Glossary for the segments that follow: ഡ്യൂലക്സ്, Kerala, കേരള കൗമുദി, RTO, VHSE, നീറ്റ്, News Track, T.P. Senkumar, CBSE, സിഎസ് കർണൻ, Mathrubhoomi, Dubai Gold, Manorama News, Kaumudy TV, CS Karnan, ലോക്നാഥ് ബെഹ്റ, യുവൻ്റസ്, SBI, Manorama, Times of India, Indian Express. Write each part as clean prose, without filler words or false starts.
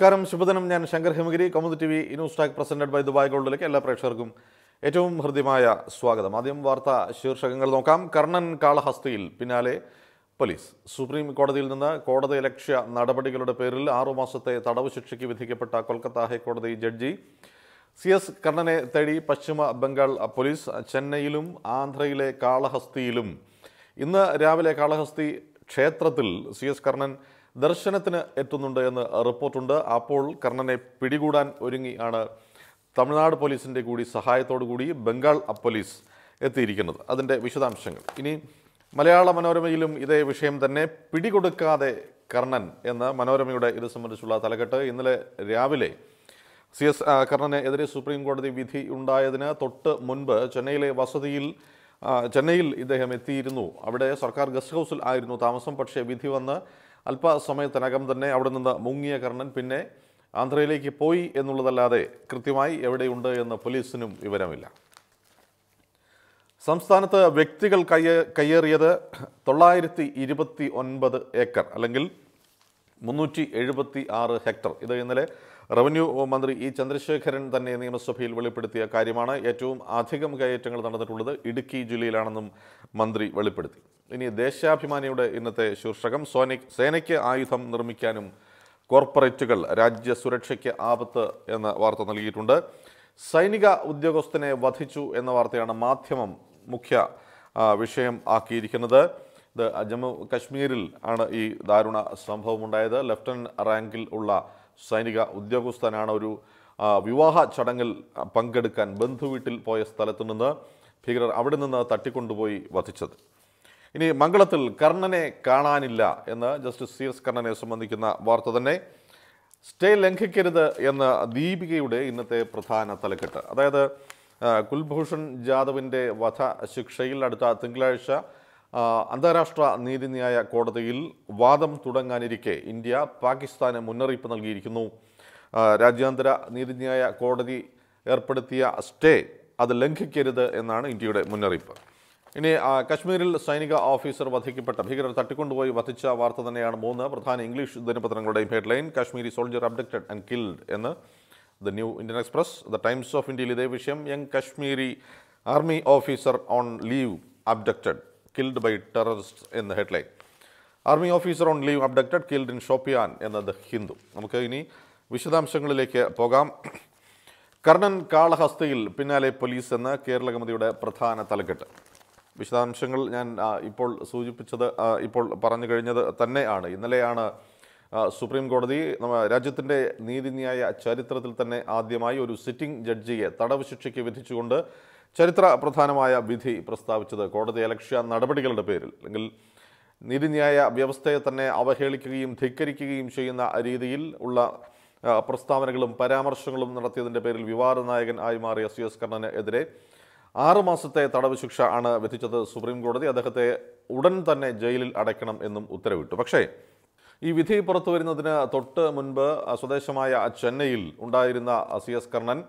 Namaskaram, Shubhadanam, Njan Shankar Hemagiri, Kaumudy TV, News Track presented by Dubai Gold Lake, Ella Prashargum, Etum Hrdimaya, Swagada, Madim Varta, Shirshangal Nokam, Karnan Kalahastil, Pinale, Police, Supreme Court of the Ilana, Court of the Electia, Nada particular peril, Aromasate, Tadavishiki with Hikapata, Kolkata, High Court of the Judge, CS Karnane, Teddy, Pashima, Bengal, Police, Chennailum, Anthraile, Kalahastilum. In the Ravale Kalahasti, Chetratil, CS Karnan. ദർശനത്തിന് എത്തുന്നുണ്ട് എന്ന് റിപ്പോർട്ടുണ്ട് അപ്പോൾ കർണനെ പിടികൂടാൻ ഒരുങ്ങിയാണ് തമിഴ്നാട് പോലീസിന്റെ കൂടി സഹായത്തോടെ കൂടി ബംഗാൾ പോലീസ് എത്തിയിരിക്കുന്നു അതിന്റെ വിശദാംശങ്ങൾ ഇനി മലയാള മനോരമയിലും ഇതേ വിഷയം തന്നെ പിടികൊടുക്കാതെ കർണൻ എന്ന മനോരമയുടെ ഇത് സംബന്ധിച്ചുള്ള തലക്കെട്ട് ഇന്നലെ രാവിലെ സിഎസ് കർണനെതിരെ സുപ്രീം കോടതി വിധി ഉണ്ടായതിന് തൊട്ട് മുൻപ് ചെന്നൈയിലെ വസതിയിൽ ചെന്നൈയിൽ ഇദ്ദേഹം എത്തിയിരുന്നു അവിടെ സർക്കാർ ഗസ്റ്റ് ഹൗസിൽ ആയിരുന്നു താമസം പക്ഷേ വിധി വന്ന Alpa Samay Tanakam the Ne out in the Mungia Karnan Pinne, Andre Lake Poi and Lade, Kritimai, every day under in the police in Iveramilla. Samstanata Victical Kayariada, Tolairti, Idipati on Bad Acre, Alangil, Munuchi, Edipati are hectare, either in the revenue or Mandri each and the Shakaran, the name of Sophil Velipati, Karimana, Etum, Athikam Gayatangal, another to the Idiki, Julianum, Mandri Velipati. In a Deshapimaniuda in the Shurshakam, Sonic, Seneke, Aytham, Nurmicanum, Corporate Tickle, Raja Suracheke, Abata, and the Vartanali Tunda, Sainiga Udiagostene, Vatichu, and the Vartana Mathiam, Mukia, Vishem, Aki, Canada, the Ajamu Kashmiril, and E. Daruna, Samho Mundai, the Lieutenant Rankil Ulla, Sainiga Udiagostananaru, Vivaha Chadangal, Pankadukan, Banthuitil Poyas Talatunanda, figure Abadanana, Tatikunduboi, Vatichad. In Mangalatil, Karnane, Kananilla, in the Justice Sears Karnane Sumandikina, Vartadane, stay Lenkikir in the DBK day in the Prathana Talakata. Other Kulbhushan Jadavinde, Vata, Shikshayil, Adata, Tinglarisha, Andarashtra, Nidinia, Kodadil, Vadam Tudanganirike, India, Pakistan, and Munaripanal Girikino, Rajandra, Nidinia, Kodadi, Erpadatia, stay at the Lenkikir in an intuitive Munaripa. In a Kashmiril Sainika officer Vathikipata, Higar Tatikundoi, Vaticha, Varthanayana Mona, Prathan English, the Nepatanga headline, Kashmiri soldier abducted and killed in the New Indian Express, the Times of India, Visham, young Kashmiri army officer on leave abducted, killed by terrorists in the headline. Army officer on leave abducted, killed in Shopian, in the Hindu. Namukini, Vishadam Shangaleke, Pogam Karnan Kalahastil, Pinale Police, and Kerala Gamaduda, Prathana Talakata. Vishamshangal and Ipol Suji Pichada, Ipol Paranagana, Taneana, Inaleana, Supreme Gordi, Rajatande, Nidinia, Charitra Tiltane, Adiamayu, sitting judge, Tadavishiki with Chunda, Charitra Prathanamaya, Vithi, Prastavich, the court of the election, not a particular peril. Nidinia, Biavastatane, Avahelikim, Tikarikim, Shina, Aridil, Ulla, Prastavanagulum, Paramarshangalum, Nathan de Peril, Vivaranagan, Aimaria, Sios Karnane Edre. ആറുമാസത്തെ തടവ് ശിക്ഷ ആണ് വിധിച്ചത് supreme കോടതി അദ്ദേഹത്തെ ഉടൻ തന്നെ ജയിലിൽ അടയ്ക്കണം എന്നും ഉത്തരവിട്ടു പക്ഷേ ഈ വിധി പുറത്തു വരുന്നതിന് തൊട്ട് മുൻപ് സ്വദേശമായ ചെന്നൈയിൽ ഉണ്ടായിരുന്ന സിഎസ് കർണൻ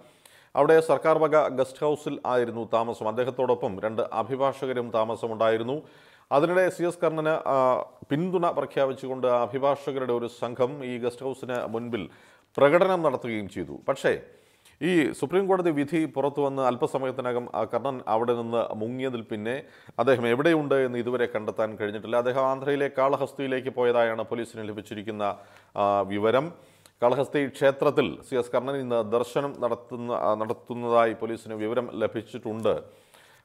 അവിടെ സർക്കാർ വക ഗസ്റ്റ് ഹൗസിൽ ആയിരുന്നു താമസം അദ്ദേഹത്തോടൊപ്പം രണ്ട് അഭിഭാഷകരും താമസമുണ്ടായിരുന്നു അതിനിടെ സിഎസ് കർണന് പിന്തുണ പ്രഖ്യാപിച്ചുകൊണ്ട് അഭിഭാഷകരുടെ ഒരു സംഘം ഈ ഗസ്റ്റ് ഹൗസിന് മുൻപിൽ പ്രകടനം നടത്തുകയും ചെയ്തു പക്ഷേ E. Supreme Court of the Vithi, Portuan, Alpa Samatanagam, Karnan, Avadan, Mungia del Pine, Adem every day in the Idure Kandatan Credit, Ladehantrile, Kalahasti, Lake Poeda, and a police in Lipichirikina Viveram, Kalahasti, Chetratil, CS Karnan in the Darshan, Naratuna, police in Viveram, Lepichitunda,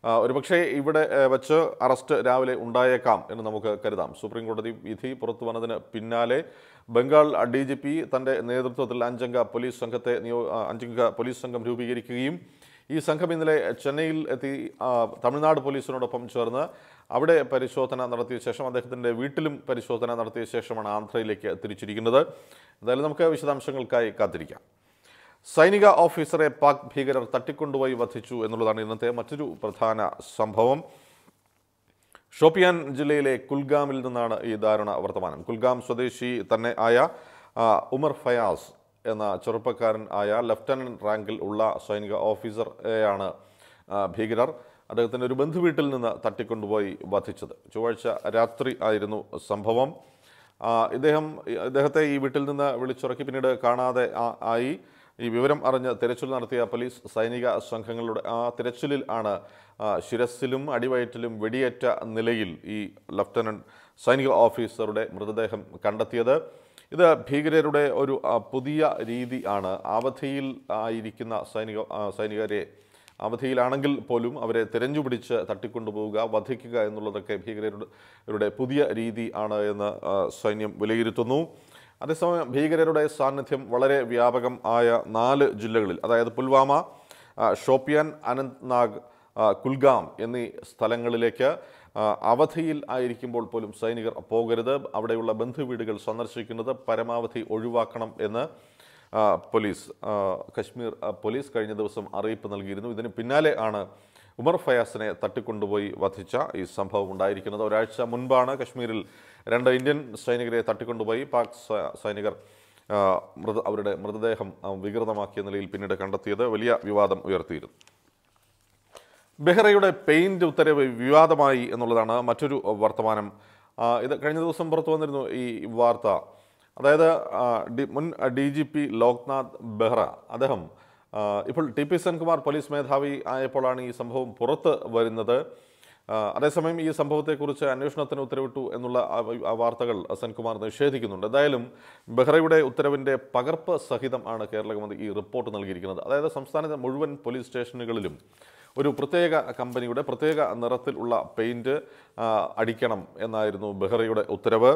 Rebakshe, Ivade, Vacher, Arasta, Ravale, Undayakam, and Namuka Karadam, Supreme Court of the Vithi, Portuan, Pinale. Bengal DGP, Tande Nedruthil Anjanga Police Sankate, New Anjanga Police Sankam Rubi Kim, E. Sankam in the Chennai at the Tamil Nadu Police Road of Pamchurna, Avade Parishotana Narthi Sesham, the Vitilum Parishotana Narthi Sesham and Anthra Lake Trichikinada, the Lamka Visham Shangal Kai Kadrika. Sainiga officer a Pak Higar Tatikundoi Vatichu and Ludanate Matu Prathana Sambhavam. Shopian Jilele, Kulgam Ildanada Idarana Vartaman, Kulgam Sodeshi, Tane Aya, Umar Fayaz, and Chorpakaran Aya, Lieutenant Rankil Ulla, Sainiga officer Ayana Bhigar, other than Rubantu Vitil in the Tatikundway Vatichad, Chovacha Ratri Ireno Sambhavam, ഇദ്ദേഹത്തെ ഈ വീട്ടിൽ നിന്ന് വിളിച്ചുറക്കി പിന്നീട് കാണാതെ ആയി ഈ വിവരം അറിഞ്ഞ തിരച്ചിൽ നടത്തിയ പോലീസ് സൈനിക സംഘങ്ങളുടെ ആ തിരച്ചിലിൽ ആണ് ശിരസ്സിലും അടിവയറ്റിലും വെടിയേറ്റ നിലയിൽ ഈ ലഫ്റ്റനന്റ് സൈനിക ഓഫീസറുടെ മൃതദേഹം കണ്ടെത്തിയത് ഇത് ഭീകരരുടെ ഒരു പുതിയ രീതിയാണ് അവധിയിൽ ആയിരിക്കുന്ന സൈനികരെ അവധിയിലാണെങ്കിൽ പോലും അവരെ തിരഞ്ഞുപിടിച്ച് തട്ടിക്കൊണ്ടുപോവുക വധിക്കുക എന്നുള്ളതൊക്കെ ഭീകരരുടെ പുതിയ രീതിയാണ് എന്ന് സൈന്യം വിലയിരുത്തുന്നു അതേസമയം ഭീകരരുടെ സാന്നിധ്യം വളരെ വ്യാപകം ആയ നാല് ജില്ലകളിൽ അതായത് പുൽവാമ ഷോപ്പിയാൻ അനന്ത്നാഗ് കുൽഗാം എന്നീ സ്ഥലങ്ങളിലേക്ക് അവധിയിൽ ആയിരിക്കുമ്പോൾ പോലും സൈനികർ പോകരുത് അവിടെയുള്ള ബന്ധുവീടുകൾ സന്ദർശിക്കുന്നത് പരമാവധി ഒഴിവാക്കണം എന്ന് പോലീസ് കശ്മീർ പോലീസ് കഴിഞ്ഞ ദിവസം അറിയിപ്പ് നൽകിയിരുന്നു ഇതിന് പിന്നാലെ ആണ് ഉമർ ഫയാസിനെ തട്ടിക്കൊണ്ടുപോയി വധിച്ച ഈ സംഭവം ഉണ്ടായിരിക്കുന്നത് ഒരാഴ്ച മുൻപാണ് കശ്മീരിൽ രണ്ട് ഇന്ത്യൻ സൈനികരെ തട്ടിക്കൊണ്ടുപോയി പാക് സൈനികർ അവരുടെ മൃതദേഹം വികൃതമാക്കിയ നിലയിൽ പിന്നീട് കണ്ടെത്തിയത് വലിയ വിവാദം ഉയർത്തിയിരുന്നു ബെഹ്റയുടെ പെയിന്റ് ഉത്തരവ് വിവാദമായി എന്നുള്ളതാണ് മറ്റൊരു വർത്തമാനം ഇത് കഴിഞ്ഞ ദിവസം പുറത്തു വന്നിരുന്നു ഈ വാർത്ത അതായത് മുൻ DGP ലോക്നാഥ് ബെഹ്റ അദ്ദേഹം ഇപ്പോൾ TP സെൻകുമാർ പോലീസ് മേധാവി ആയപ്പോഴാണ് ഈ സംഭവം പുറത്ത് വരുന്നത് അതേസമയം ഈ സംഭവത്തെക്കുറിച്ച് അന്വേഷണത്തിന് ഉത്തരവിട്ടു എന്നുള്ള വാർത്തകൾ സെൻകുമാർ നിഷേധിക്കുന്നുണ്ട് എന്തായാലും ബെഹ്റയുടെ ഉത്തരവിൻ്റെ പകർപ്പ് സഹിതം ആണ് കേരള ഗവൺമെൻറ് ഈ റിപ്പോർട്ട് നൽകിയിരിക്കുന്നത് അതായത് സംസ്ഥാനത്തെ മുഴുവൻ പോലീസ് സ്റ്റേഷനുകളിലും ഒരു പ്രത്യേക കമ്പനിയുടെ പ്രത്യേക നിറത്തിൽ ഉള്ള പെയിൻറ്റ് അടിക്കണം എന്നായിരുന്നു ബെഹ്റയുടെ ഉത്തരവ്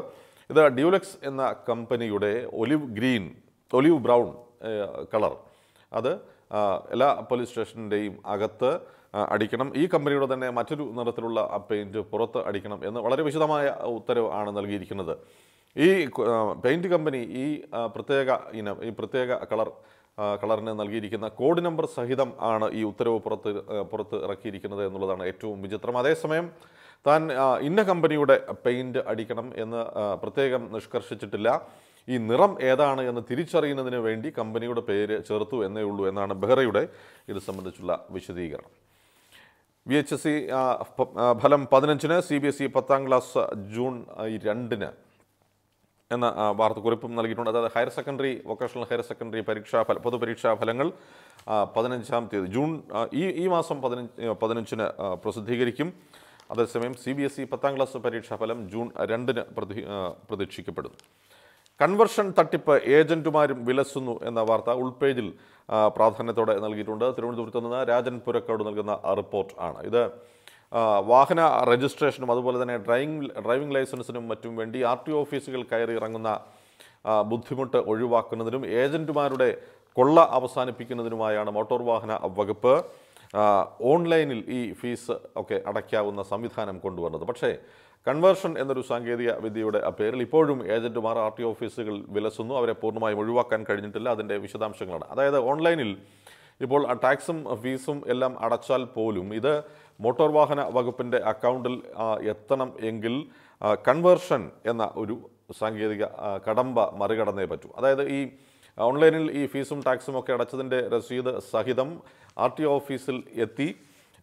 ഇത് ഡ്യൂലക്സ് എന്ന കമ്പനിയുടെ ഒലിവ് ബ്രൗൺ കളർ അത് എല്ലാ പോലീസ് സ്റ്റേഷനിൻ്റെയും അകത്ത് അടിക്കണം ഈ കമ്പനിയുടെ തന്നെ മറ്റൊരു നിറത്തിലുള്ള പെയിൻറ്റ് പുറത്ത് അടിക്കണം എന്ന് വളരെ വിശദമായ ഉത്തരവ് ആണ് നൽകിയിരിക്കുന്നത് ഈ പെയിൻറ്റ് കമ്പനി ഈ പ്രത്യേക ഇനം ഈ പ്രത്യേക കളറിന് നൽകിയിരിക്കുന്ന കോഡ് നമ്പർ സഹിതം ആണ് ഈ ഉത്തരവ് പുറത്ത് ഇറക്കിയിരിക്കുന്നത് എന്നുള്ളതാണ് ഏറ്റവും വിചിത്രം അതേസമയം താൻ ഇന്ന കമ്പനിയുടെ പെയിൻറ്റ് അടിക്കണം എന്ന് പ്രത്യേകം നിഷ്കർഷിച്ചിട്ടില്ല ഈ നിറം ഏതാണ് എന്ന് തിരിച്ചറിയുന്നതിന് വേണ്ടി കമ്പനിയുടെ പേര് ചേർത്തു എന്നേ ഉള്ളൂ എന്നാണ് ബെഹ്റയുടെ ഇത് സംബന്ധിച്ചുള്ള വിശദീകരണം VHSE ഫലം 15-ന് CBSE 10ാം ക്ലാസ് ജൂൺ 2-ന് എന്ന വാർത്തക്കുറിപ്പും നൽകിയിട്ടുണ്ട് അതായത് higher secondary vocational higher secondary പൊതുപരീക്ഷാ ഫലങ്ങൾ 15-ാം തീയതി ഈ മാസം 15-ന് പ്രസിദ്ധീകരിക്കും അതേസമയം CBSE 10ാം ക്ലാസ് പരീക്ഷാഫലം ജൂൺ 2-ന് പ്രതീക്ഷിക്കപ്പെടുന്നു കൺവെർഷൻ തട്ടിപ്പ് ഏജൻറ്റുമാരും വിലസുന്നു എന്ന വാർത്ത ഉൾപേജിൽ പ്രാധാന്യത്തോടെ നൽകിയിട്ടുണ്ട് തിരുവനന്തപുരത്ത് നിന്ന് രാജൻ പുരക്കോട് നൽകുന്ന റിപ്പോർട്ട് ആണ് ഇത് വാഹന രജിസ്ട്രേഷനും അതുപോലെ തന്നെ ഡ്രൈവിംഗ് ലൈസൻസിനും മറ്റും വേണ്ടി RTO ഓഫീസുകൾ കയറി ഇറങ്ങുന്ന ബുദ്ധിമുട്ട് ഒഴിവാക്കുന്നതിനും ഏജൻറ്റുമാരുടെ കൊള്ള അവസാനിപ്പിക്കുന്നതിനുമായാണ് മോട്ടോർ വാഹന വകുപ്പ് ഓൺലൈനിൽ ഈ ഫീസ് ഒക്കെ അടയ്ക്കാവുന്ന സംവിധാനം കൊണ്ടുവന്നത് പക്ഷേ കൺവേർഷൻ എന്നൊരു സാങ്കേതിക വിദ്യയുടെ പേരിൽ ഇപ്പോഴും ഏജൻറ്റുമാർ RTO ഓഫീസുകൾ വിലസുന്നു അവരെ പൂർണ്ണമായും ഒഴിവാക്കാൻ കഴിഞ്ഞിട്ടില്ല അതിൻ്റെ വിശദാംശങ്ങളാണ് അതായത് ഓൺലൈനിൽ ഇപ്പോൾ ടാക്സും ഫീസും എല്ലാം അടച്ചാൽ പോലും ഇത് മോട്ടോർ വാഹന വകുപ്പിൻ്റെ അക്കൗണ്ടിൽ എത്തണം എങ്കിൽ കൺവേർഷൻ എന്ന ഒരു സാങ്കേതിക കടമ്പ മറികടന്നേ പറ്റൂ അതായത് ഈ ഓൺലൈനിൽ ഈ ഫീസും ടാക്സും ഒക്കെ അടച്ചതിൻ്റെ രസീത് സഹിതം RTO ഓഫീസിൽ എത്തി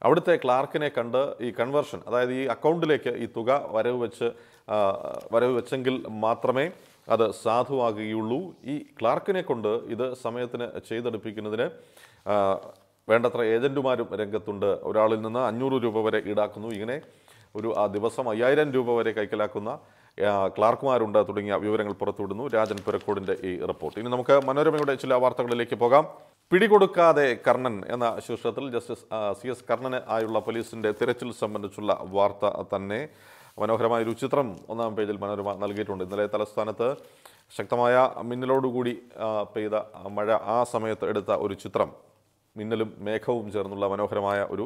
അവിടുത്തെ ക്ലാർക്കിനെ കണ്ട് ഈ കൺവേർഷൻ അതായത് ഈ അക്കൗണ്ടിലേക്ക് ഈ തുക വരവ് വെച്ചെങ്കിൽ മാത്രമേ അത് സാധുവാകുകയുള്ളൂ ഈ ക്ലാർക്കിനെ കൊണ്ട് ഇത് സമയത്തിന് ചെയ്തെടുപ്പിക്കുന്നതിന് വേണ്ടത്ര ഏജൻറ്റുമാരും രംഗത്തുണ്ട് ഒരാളിൽ നിന്ന് 500 രൂപ വരെ ഈടാക്കുന്നു ഇങ്ങനെ ഒരു ആ ദിവസം 5000 രൂപ വരെ കൈക്കലാക്കുന്ന ക്ലാർക്കുമാരുണ്ട് തുടങ്ങിയ വിവരങ്ങൾ പുറത്തുവിടുന്നു രാജൻ പുരക്കോടിൻ്റെ ഈ റിപ്പോർട്ട് ഇനി നമുക്ക് മനോരമയുടെ ചില വാർത്തകളിലേക്ക് പോകാം പിടികൊടുക്കാതെ കർണൻ എന്ന ശീർഷകത്തിൽ ജസ്റ്റിസ് CS കർണന് ആയുള്ള പോലീസിൻ്റെ തിരച്ചിൽ സംബന്ധിച്ചുള്ള വാർത്ത തന്നെ മനോഹരമായൊരു ചിത്രം 1-ാം പേജിൽ മനോരമ നൽകിയിട്ടുണ്ട് ഇന്നലെ തലസ്ഥാനത്ത് ശക്തമായ മിന്നലോടുകൂടി പെയ്ത മഴ ആ സമയത്ത് എടുത്ത ഒരു ചിത്രം മിന്നലും മേഘവും ചേർന്നുള്ള മനോഹരമായ ഒരു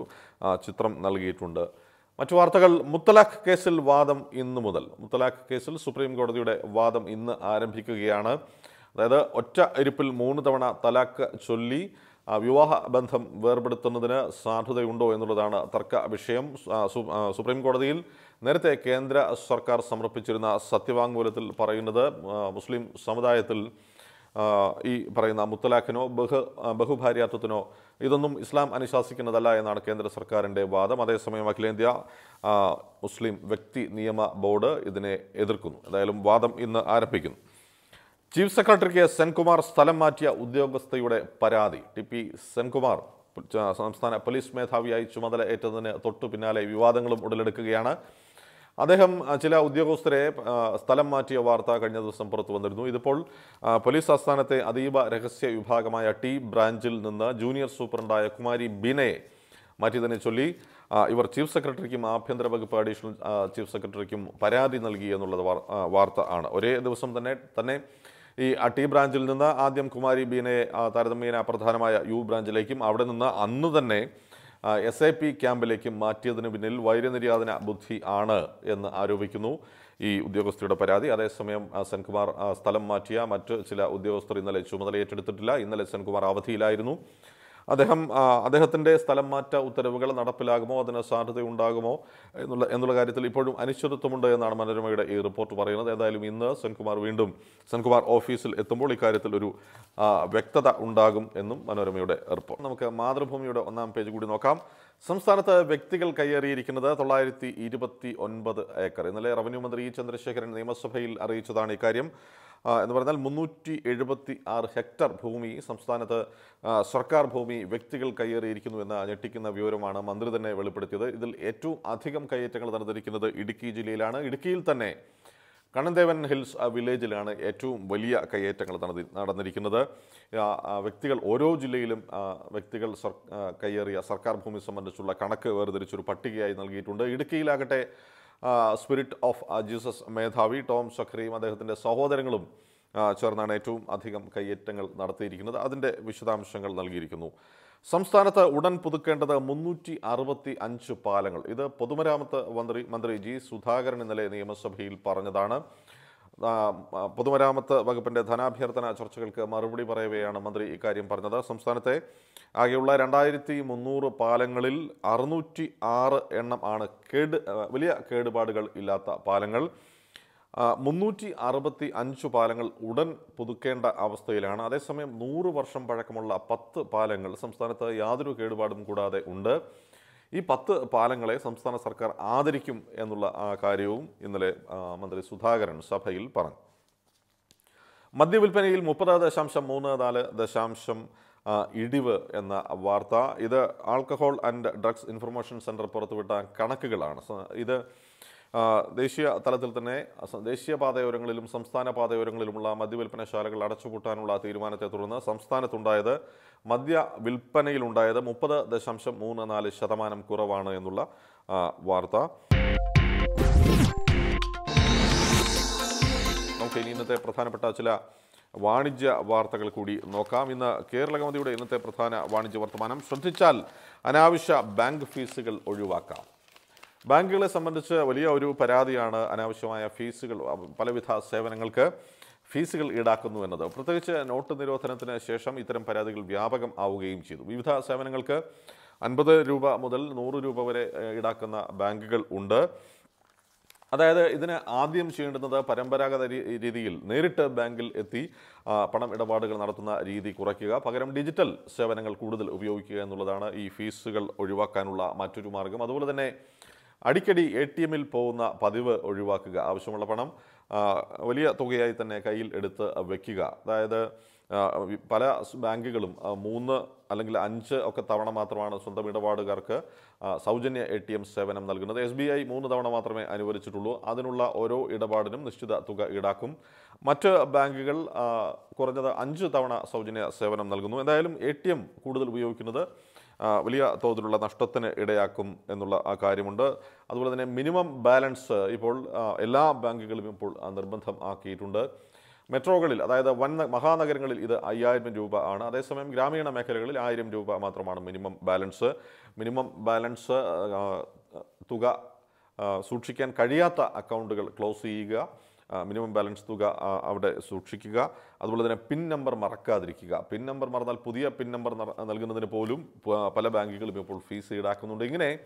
ചിത്രം നൽകിയിട്ടുണ്ട് മറ്റു വാർത്തകൾ മുത്തലാഖ് കേസിൽ വാദം ഇന്നു മുതൽ മുത്തലാഖ് കേസിൽ സുപ്രീം കോടതിയുടെ വാദം ഇന്ന് ആരംഭിക്കുകയാണ് അതായത് ഒറ്റ ഇരിപ്പിൽ 3 തവണ തലാഖ് ചൊല്ലി വിവാഹ ബന്ധം വേർപെടുത്തുന്നതിന് സാധ്യതയുണ്ടോ എന്നുള്ളതാണ് തർക്ക വിഷയം സുപ്രീം കോടതിയിൽ നേരത്തെ കേന്ദ്ര സർക്കാർ സമർപ്പിച്ചിരുന്ന സത്യവാങ്മൂലത്തിൽ പറയുന്നത് മുസ്ലിം സമുദായത്തിൽ Islam and Kendra Muslim Vekti Niyama Border, Idene Edrkun, the Elum Vadam in the Arapigan. Chief Secretary Senkumar Salamatia Udiogastayude Paradi, T.P. Senkumar, Samstana Police Methavi, Chumadala Etan, Totupinale, Vivadangal Udalakayana, Adaham Chila Udiogostre, Salamatia Varta, Kanya Sampertu and the Nuidapol, Police Astanate, Adiba, Rekasia, Upagamaya T. Branjil Nanda, Junior Superintendent Kumari Bine, Matizanicholi. Your Chief Secretary Kim Apendra Chief Secretary Kim Paradi Nalgi and Varta Anna. Ore, there was some the net, the name Ati Brangelina, Adiam Kumari Bine, Taramina Prathamaya, U Brangelekim, Avadana, another name, SAP Campbellekim, Matia the Nibinil, Vairinariana Buthi Anna in Aruvikinu, Udiostrida Paradi, Adesamem Senkumar Stalam Matia, Matchilla Udiostra in the Lechumadilla, in the Senkumar Avatila Irinu. Adahatende, Stalamata, Uttaragal, Nadapilagamo, then a Santa Undagamo, Endulagaritipo, Anishur Tumunda and Armada Airport to Varena, the Illumina, Senkumar Windum, Senkumar Official Etomolicaritulu, Vecta Undagum, Enum, Manorama Airport. Madrapum Yuda on page good in Okam. Some start a Vectical Kayari, Canada, Tolarity, Edipati, Onbad Acre, and the revenue of the each and the shaker and the Amos of Hill are each other in Icarium. And the Munuti Edipati are Hector Pumi, some stand at the Sarkar Pumi, Vectical Kayari, Tikin, the Vuramana, under the Naval Pertida, Idil Etu, Athikam Kayatakal, the Rikin, the Idiki Jilana, Idikil Tane, Kanandevan Hills, a village, Lana, Etu, Velia Kayatakal, the Rikinada, Vectical Oro Jililum, Vectical Kayaria, Sarkar Pumi, some under Sula Kanaka, where the Richard Patiga, Idikil Agate. Spirit of Jesus Medhavi, Tom Sakri, Madhathanda Sahodangalum, Charnanetum, Athikam Kayetangal Narthirikan, Adende Vishadam Shangal Nalgirikanu. Some starata wouldn't put the Kanda Munuti Arvati Anchu Palangal, either Podumaramata Mandariji, Suthagar and the Lamas of Hill Paranadana, Podumaramata Vagapendana, Hirtana, Churchill, Marudi Pareve and Mandri Ikarium Paranada, some starate Agula and Iriti, Munur, Palangalil, Arnuti, R, and Anna Kid, Villia Kid Bardigal, Ilata, Palangal, Munuti, Arbati, Anchu Palangal, Udan, Pudukenda, Avastalana, there's some Nur Varsham Parakamala, Pat Palangal, some Sanata, Yadru Kid Badam Kuda, the Unda, E. Pat Palangale, some Sana Sarkar, Adricum, Endula Karium, in the Mandri Sudhagaran, Sapahil, Paran. Madivilpenil, Mupada, the Shamsham Mona, the Shamsham. Idiva and Varta, either Alcohol and Drugs Information Center Portuita, Kanakagalana, either Desia Talatiltane, Desia Pade Uranglum, Samstana Pade Uranglum, Madi Vilpana Sharaka, Latachutanula, Tirmana Taturna, Samstana Tundaya, Madhya Vilpani Lundaya, the Mupada, the Shamsham Moon and Ali Shatamanam Kuravana Yandula, Varta. Okay, in the Prathana Patachila. Vanija Vartakal Kudi, Nokam in the Kerala Gandhi, Inate Prathana, Vanija Vartamanam, Shutichal, Anavisha, Bank Physical Oduaka. Bangalore Samandacha, Valia Udu, Paradiana, Anavishamaya, Physical Palavitha, Seven Angelka, Physical Idakunu another. Protection and Otanirothanatana Shesham, Iteram Paradical Vyapakam, our game chit. Vivitha, Seven Angelka, and Brother Ruba Model, Noru Ruba Idakana, Bangal Unda. That's why Adiam Shin and the Parambaraga Ridil, Nerita Bangal Eti, Panam Edavadagal Naratana, Ridi Kurakiga, Pagaram Digital, Seven Angle Kudal, Ubioki and Uladana, E. Physical Uriva Canula, Matu Margam, Adula the Ne Adikadi, ATMil Pona, Padiva, Urivakaga, Avshamalapanam, Velia Togaita Nekail Editha, Vekiga, the Pala Bangalum, Muna, Alangla Ancha, Okatavana Matravana, Santa Midavagarka. Saujanya ATM 7 am Nalguna, SBI, Munadana Matrame, Anniveritulo, Adanula, Oro, Idabardim, Nishida Tuga Idakum, Mata Bangal, Korada, Anjutavana, Saujanya 7 am Nalgunu, and the ATM Kudal Viokinada, Vilia Todula Nastatan Edeacum, Enula Akarimunda, as well as a minimum balance, Ipol, Ella Bangal Impul, under Bantham Akitunda. Metrogalil, either one Mahanagaril, either Ayadman Duba Anna, there's some Grammy and a Macaril, Iram Duba Matramana, minimum balancer, Tuga, Suchikan Kadiata account close Iga, minimum balance Tuga Avda Suchikiga, as well as a pin number Maracadrikiga, pin number Maradal Pudia, pin number Nalgana Polum, Palabangical people fees, Rakun Dingine,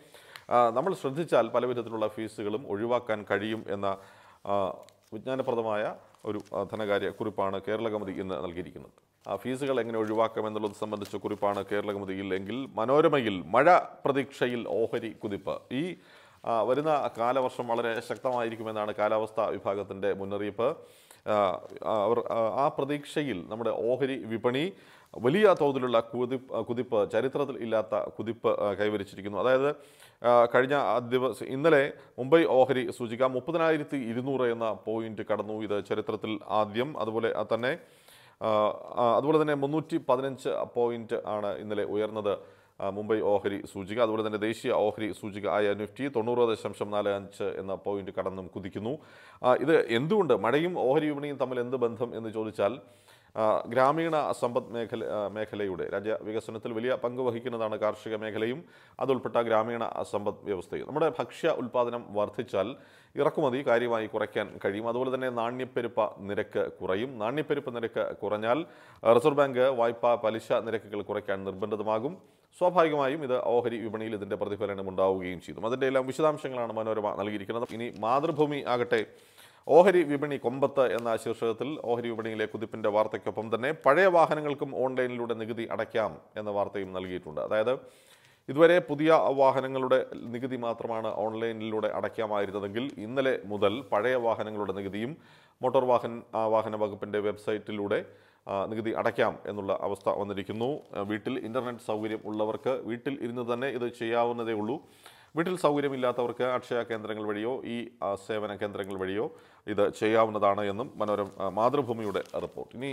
number Strategical Palavitula fees, Urivakan Kadium, and the Vijana Pradamaya. ഒരു ധനകാര്യ കുറിപ്പാണ് കേരള കൗമുദി ഇന്ന് നൽകിയിരിക്കുന്നത്. ആ ഫീസുകൾ എങ്ങനെ ഒഴിവാക്കാമെന്നുള്ളത് സംബന്ധിച്ച കുറിപ്പാണ് കേരള കൗമുദിയിൽ എങ്കിൽ മനോരമയിൽ മഴ പ്രതീക്ഷയിൽ ഓഹരി കുതിപ്പ്. ഈ വരുന്ന കാലവർഷം വളരെ ശക്തമായിരിക്കുമെന്നാണ് കാലാവസ്ഥാ വിഭാഗത്തിൻ്റെ മുന്നറിയിപ്പ്. ആ പ്രതീക്ഷയിൽ നമ്മുടെ ഓഹരി വിപണി വലിയ തോതിലുള്ള കുതിപ്പ് ചരിത്രത്തിൽ ഇല്ലാത്ത കുതിപ്പ് കൈവരിച്ചിരിക്കുന്നു. അതായത് കഴിഞ്ഞ ദിവസം ഇന്നലെ മുംബൈ ഓഹരി സൂചിക 30,200 എന്ന പോയിന്റ് കടന്നു, ഇത് ചരിത്രത്തിൽ ആദ്യം. അതുപോലെ തന്നെ 315 പോയിന്റ് ആണ് ഇന്നലെ ഉയർന്നത് മുംബൈ ഓഹരി സൂചിക. അതുപോലെ തന്നെ ദേശീയ ഓഹരി സൂചിക ആയ നിഫ്റ്റി 90.45 എന്ന പോയിന്റ് കടന്നും കുതിക്കുന്നു. ഇത് എന്തുകൊണ്ട്? മഴയും ഓഹരി വിപണിയും തമ്മിൽ എന്ത് ബന്ധം എന്ന് ചോദിച്ചാൽ ഗ്രാമീണ സമ്പദ് മേഖലയുടെ രാജ്യ വികസനത്തിൽ വലിയ പങ്ക് വഹിക്കുന്നതാണ് കാർഷിക മേഖലയും അതുൾപ്പെട്ട ഗ്രാമീണ സമ്പദ് വ്യവസ്ഥയും. നമ്മുടെ ഭക്ഷ്യ ഉൽപ്പാദനം വർദ്ധിച്ചാൽ ഇറക്കുമതി കാര്യമായി കുറയ്ക്കാൻ കഴിയും. അതുപോലെ തന്നെ നാണ്യപ്പെരുപ്പ നിരക്ക് കുറയും. നാണ്യപ്പെരുപ്പ നിരക്ക് കുറഞ്ഞാൽ റിസർവ് ബാങ്ക് വായ്പാ പലിശ നിരക്കുകൾ കുറയ്ക്കാൻ നിർബന്ധിതമാകും. സ്വാഭാവികമായും ഇത് ഓഹരി വിപണിയിൽ ഇതിൻ്റെ പ്രതിഫലനം ഉണ്ടാവുകയും ചെയ്തു. അതിൻ്റെ എല്ലാം വിശദാംശങ്ങളാണ് മനോരമ നൽകിയിരിക്കുന്നത്. ഇനി മാതൃഭൂമി ആകട്ടെ ഓഹരി വിപണി കൊമ്പത്ത് എന്ന ശീർഷകത്തിൽ ഓഹരി വിപണിയിലെ കുതിപ്പിൻ്റെ വാർത്തയ്ക്കൊപ്പം തന്നെ പഴയ വാഹനങ്ങൾക്കും ഓൺലൈനിലൂടെ നികുതി അടയ്ക്കാം എന്ന വാർത്തയും നൽകിയിട്ടുണ്ട്. അതായത് ഇതുവരെ പുതിയ വാഹനങ്ങളുടെ നികുതി മാത്രമാണ് ഓൺലൈനിലൂടെ അടയ്ക്കാമായിരുന്നതെങ്കിൽ ഇന്നലെ മുതൽ പഴയ വാഹനങ്ങളുടെ നികുതിയും മോട്ടോർ വാഹന വകുപ്പിൻ്റെ വെബ്സൈറ്റിലൂടെ നികുതി അടയ്ക്കാം എന്നുള്ള അവസ്ഥ വന്നിരിക്കുന്നു. വീട്ടിൽ ഇൻ്റർനെറ്റ് സൗകര്യം ഉള്ളവർക്ക് വീട്ടിൽ ഇരുന്ന് തന്നെ ഇത് ചെയ്യാവുന്നതേ ഉള്ളൂ. വീട്ടിൽ സൗകര്യമില്ലാത്തവർക്ക് അക്ഷയ കേന്ദ്രങ്ങൾ വഴിയോ ഈ സേവന കേന്ദ്രങ്ങൾ വഴിയോ ഇത് ചെയ്യാവുന്നതാണ് എന്നും മാതൃഭൂമിയുടെ റിപ്പോർട്ട്. ഇനി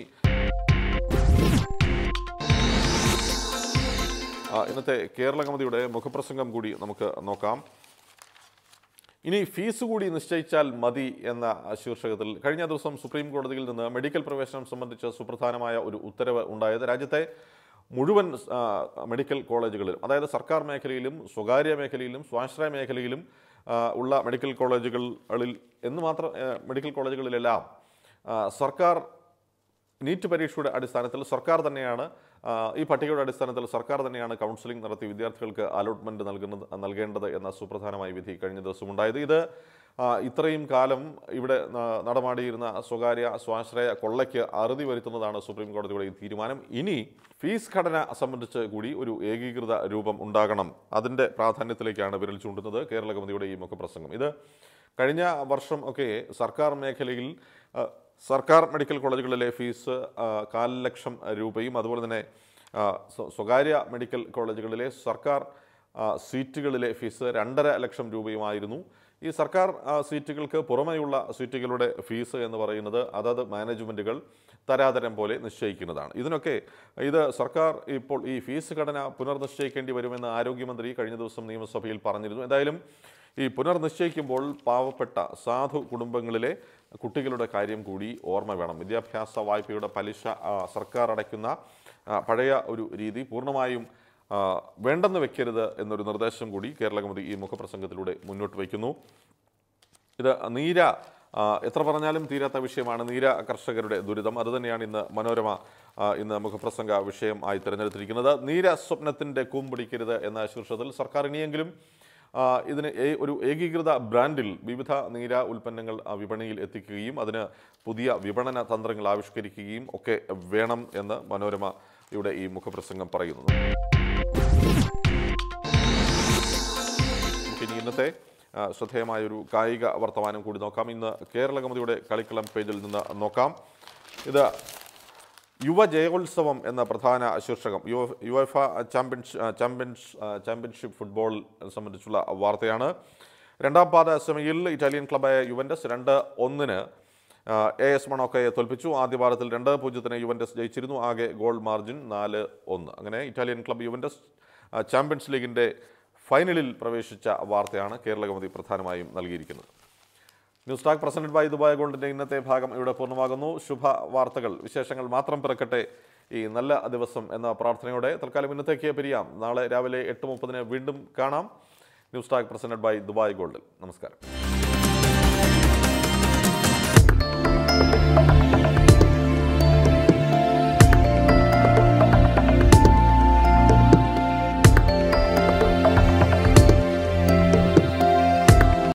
ഇന്നത്തെ കേരള കൗമുദിയുടെ മുഖപ്രസംഗം കൂടി നമുക്ക് നോക്കാം. ഇനി ഫീസ് കൂടി നിശ്ചയിച്ചാൽ മതി എന്ന ശീർഷകത്തിൽ കഴിഞ്ഞ ദിവസം സുപ്രീം കോടതിയിൽ നിന്ന് മെഡിക്കൽ പ്രവേശനം സംബന്ധിച്ച സുപ്രധാനമായ ഒരു ഉത്തരവ് ഉണ്ടായത് രാജ്യത്തെ മുഴുവൻ മെഡിക്കൽ കോളേജുകളിലും, അതായത് സർക്കാർ മേഖലയിലും സ്വകാര്യ മേഖലയിലും സ്വാശ്രയ മേഖലയിലും ഉള്ള മെഡിക്കൽ കോളേജുകളിലെല്ലാം സർക്കാർ നീറ്റ് പരീക്ഷയുടെ അടിസ്ഥാനത്തിൽ സർക്കാർ തന്നെയാണ് ഈ പട്ടികയുടെ അടിസ്ഥാനത്തിൽ സർക്കാർ തന്നെയാണ് കൗൺസിലിംഗ് നടത്തി വിദ്യാർത്ഥികൾക്ക് അലോട്ട്മെൻറ്റ് നൽകേണ്ടത് എന്ന സുപ്രധാനമായ വിധി കഴിഞ്ഞ ദിവസം ഉണ്ടായത്. ഇത് ഇത്രയും കാലം ഇവിടെ നടമാടിയിരുന്ന സ്വകാര്യ സ്വാശ്രയ കൊള്ളയ്ക്ക് അറുതി വരുത്തുന്നതാണ് സുപ്രീം കോടതിയുടെ ഈ തീരുമാനം. ഇനി ഫീസ് ഘടന സംബന്ധിച്ച് കൂടി ഒരു ഏകീകൃത രൂപം ഉണ്ടാകണം, അതിൻ്റെ പ്രാധാന്യത്തിലേക്കാണ് വിരൽ ചൂണ്ടുന്നത് കേരള കൗമുദിയുടെ ഈ മുഖപ്രസംഗം. ഇത് കഴിഞ്ഞ വർഷം ഒക്കെ സർക്കാർ മേഖലയിൽ സർക്കാർ മെഡിക്കൽ കോളേജുകളിലെ ഫീസ് 4,00,000 രൂപയും അതുപോലെ തന്നെ സ്വകാര്യ മെഡിക്കൽ കോളേജുകളിലെ സർക്കാർ സീറ്റുകളിലെ ഫീസ് 2,50,000 രൂപയുമായിരുന്നു. ഈ സർക്കാർ സീറ്റുകൾക്ക് പുറമെയുള്ള സീറ്റുകളുടെ ഫീസ് എന്ന് പറയുന്നത് അതത് മാനേജ്മെൻറ്റുകൾ തരാതരം പോലെ നിശ്ചയിക്കുന്നതാണ്. ഇത് സർക്കാർ ഇപ്പോൾ ഈ ഫീസ് ഘടന പുനർനിശ്ചയിക്കേണ്ടി വരുമെന്ന് ആരോഗ്യമന്ത്രി കഴിഞ്ഞ ദിവസം നിയമസഭയിൽ പറഞ്ഞിരുന്നു. എന്തായാലും ഈ പുനർനിശ്ചയിക്കുമ്പോൾ പാവപ്പെട്ട സാധു കുടുംബങ്ങളിലെ കുട്ടികളുടെ കാര്യം കൂടി ഓർമ്മ വേണം. വിദ്യാഭ്യാസ വായ്പയുടെ പലിശ സർക്കാർ അടയ്ക്കുന്ന പഴയ ഒരു രീതി പൂർണ്ണമായും വേണ്ടെന്ന് വെക്കരുത് എന്നൊരു നിർദ്ദേശം കൂടി കേരള കൗമുദി ഈ മുഖപ്രസംഗത്തിലൂടെ മുന്നോട്ട് വയ്ക്കുന്നു. ഇത് എത്ര പറഞ്ഞാലും തീരാത്ത വിഷയമാണ് നീര കർഷകരുടെ ദുരിതം. അതുതന്നെയാണ് മനോരമ ഇന്ന് മുഖപ്രസംഗ വിഷയം ആയി തിരഞ്ഞെടുത്തിരിക്കുന്നത്. നീര സ്വപ്നത്തിൻ്റെ കൂമ്പടിക്കരുത് എന്ന ശീർഷകത്തിൽ സർക്കാർ ഇനിയെങ്കിലും ഇതിന് ഒരു ഏകീകൃത ബ്രാൻഡിൽ വിവിധ നീര ഉൽപ്പന്നങ്ങൾ വിപണിയിൽ എത്തിക്കുകയും അതിന് പുതിയ വിപണന തന്ത്രങ്ങൾ ആവിഷ്കരിക്കുകയും ഒക്കെ വേണം എന്ന് മനോരമയുടെ ഈ മുഖപ്രസംഗം പറയുന്നു. ഇനി ഇന്നത്തെ ശ്രദ്ധേയമായൊരു കായിക വർത്തമാനം കൂടി നോക്കാം. ഇന്ന് കേരള കൗമുദിയുടെ കളിക്കളം പേജിൽ നിന്ന് നോക്കാം. ഇത് യുവജയോത്സവം എന്ന പ്രധാന ശീർഷകം യുവഫ ചാമ്പ്യൻഷിപ്പ് ഫുട്ബോൾ സംബന്ധിച്ചുള്ള വാർത്തയാണ്. രണ്ടാം പാദ സെമിയിൽ ഇറ്റാലിയൻ ക്ലബായ യുവൻ്റസ് 2-1 AS മണോക്കയെ തോൽപ്പിച്ചു. ആദ്യ പാദത്തിൽ 2-0 യുവൻ്റസ് ജയിച്ചിരുന്നു. ആകെ ഗോൾ മാർജിൻ 4-1. അങ്ങനെ ഇറ്റാലിയൻ ക്ലബ് യുവൻ്റസ് ചാമ്പ്യൻസ് ലീഗിൻ്റെ ഫൈനലിൽ പ്രവേശിച്ച വാർത്തയാണ് കേരള കൗമുദി പ്രധാനമായും നൽകിയിരിക്കുന്നത്. News track presented by Dubai ഗോൾഡിൻ്റെ ഇന്നത്തെ ഭാഗം ഇവിടെ പൂർണ്ണമാകുന്നു. ശുഭ വാർത്തകൾ വിശേഷങ്ങൾ മാത്രം പിറക്കട്ടെ ഈ നല്ല ദിവസം എന്ന പ്രാർത്ഥനയോടെ തൽക്കാലം ഇന്നത്തേക്ക് പിരിയാം. നാളെ രാവിലെ 8:30 വീണ്ടും കാണാം. News track presented by Dubai gold. നമസ്കാരം.